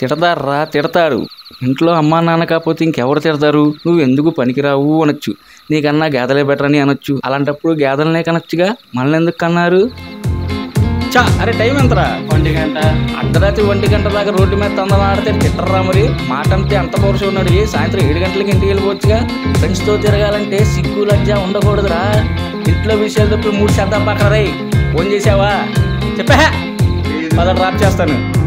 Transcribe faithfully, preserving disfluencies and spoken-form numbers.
తిడతారా తిడతారు. ఇంట్లో అమ్మా నాన్న కాకపోతే ఇంకెవరు తిడతారు? నువ్వు ఎందుకు పనికిరావు అనొచ్చు, నీకన్నా గేదలే బెటర్ అని అనొచ్చు. అలాంటప్పుడు గేదలనే కనొచ్చుగా, మనల్ని ఎందుకు కన్నారు? చా అరే టైం ఎంతరా? ఒంటి గంట. అర్ధరాత్రి ఒంటి గంట దాకా రోడ్డు మీద తందన ఆడితే తిట్టరా మరి? మాట అంతే అంత పౌరుషం ఉన్నాడు. సాయంత్రం ఏడు గంటలకి ఇంటికి వెళ్ళిపోవచ్చుగా. ఫ్రెండ్స్తో తిరగాలంటే సిగ్గు లజ్జ ఉండకూడదురా. ఇంట్లో విషయాలు తప్పు మూడు శాతం పక్కన రై. ఫోన్ చేసావా? చెప్పా పదడు డ్రాప్ చేస్తాను.